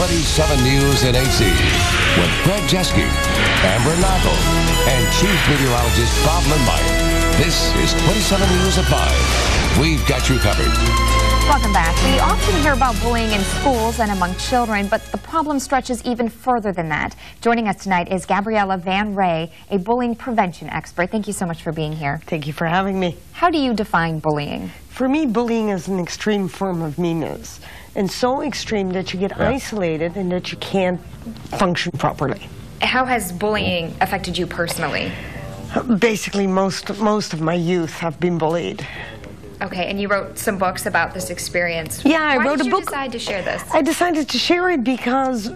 27 News at 8Z with Greg Jeske, Amber Noggle, and Chief Meteorologist Bob Lemire. This is 27 News at 5. We've got you covered. Welcome back. We often hear about bullying in schools and among children, but the problem stretches even further than that. Joining us tonight is Gabriella van Rij, a bullying prevention expert. Thank you so much for being here. Thank you for having me. How do you define bullying? For me, bullying is an extreme form of meanness, and so extreme that you get isolated and that you can't function properly. How has bullying affected you personally? Basically, most of my youth have been bullied. Okay, and you wrote some books about this experience. Yeah, I wrote a book. Why did you decide to share this? I decided to share it because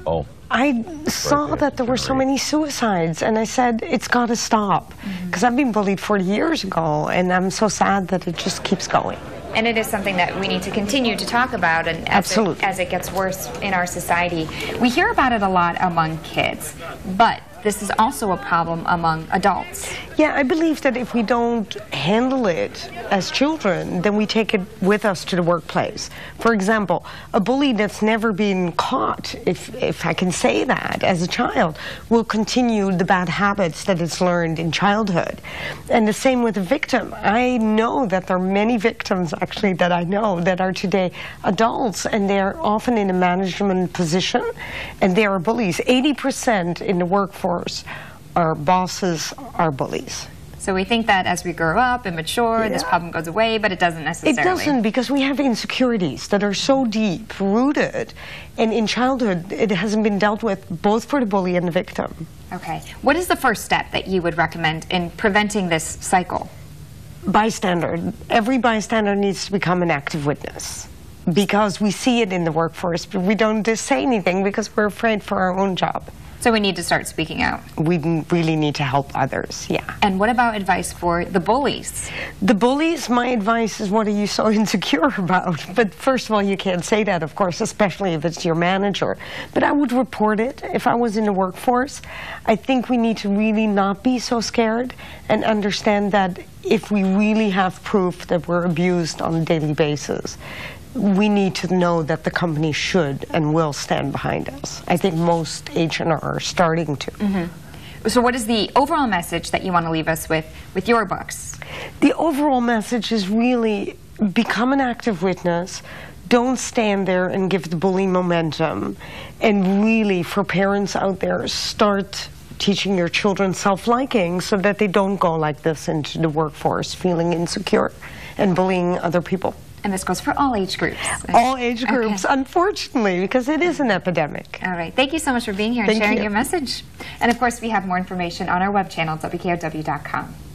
I saw that there were so many suicides, and I said, it's got to stop. Because I've been bullied 40 years ago, and I'm so sad that it just keeps going. And it is something that we need to continue to talk about, and as it gets worse in our society. We hear about it a lot among kids, but this is also a problem among adults. Yeah, I believe that if we don't handle it as children, then we take it with us to the workplace. For example, a bully that's never been caught, if I can say that, as a child, will continue the bad habits that it's learned in childhood. And the same with a victim. I know that there are many victims, actually, that I know that are today adults, and they're often in a management position, and they are bullies. 80% in the workforce, our bosses are bullies. So we think that as we grow up and mature, this problem goes away, but it doesn't necessarily. It doesn't, because we have insecurities that are so deep rooted, and in childhood it hasn't been dealt with, both for the bully and the victim. Okay. What is the first step that you would recommend in preventing this cycle? Bystander. Every bystander needs to become an active witness, because we see it in the workforce, but we don't just say anything because we're afraid for our own job. So we need to start speaking out. We really need to help others, yeah. And what about advice for the bullies? The bullies, my advice is, what are you so insecure about? But first of all, you can't say that, of course, especially if it's your manager. But I would report it if I was in the workforce. I think we need to really not be so scared and understand that if we really have proof that we're abused on a daily basis, we need to know that the company should and will stand behind us. I think most H&R are starting to. So what is the overall message that you want to leave us with your books? The overall message is really become an active witness. Don't stand there and give the bully momentum. And really, for parents out there, start teaching your children self-liking so that they don't go like this into the workforce, feeling insecure and bullying other people. And this goes for all age groups. All age groups, unfortunately, because it is an epidemic. All right. Thank you so much for being here and sharing your message. And, of course, we have more information on our web channel, WKOW.com.